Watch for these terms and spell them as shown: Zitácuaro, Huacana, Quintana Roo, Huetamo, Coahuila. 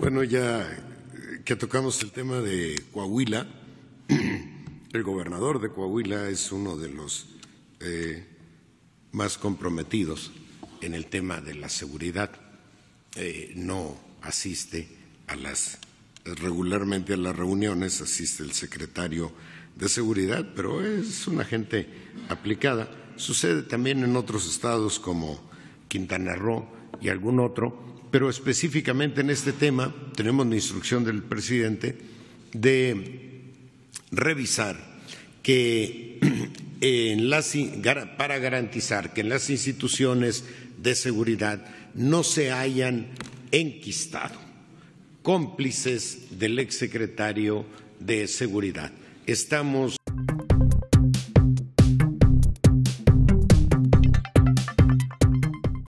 Bueno, ya que tocamos el tema de Coahuila, el gobernador de Coahuila es uno de los más comprometidos en el tema de la seguridad. No asiste a las regularmente a las reuniones, asiste el secretario de Seguridad, pero es una gente aplicada. Sucede también en otros estados como Quintana Roo y algún otro, pero específicamente en este tema tenemos la instrucción del presidente de revisar que para garantizar que en las instituciones de seguridad no se hayan enquistado cómplices del exsecretario de Seguridad. Estamos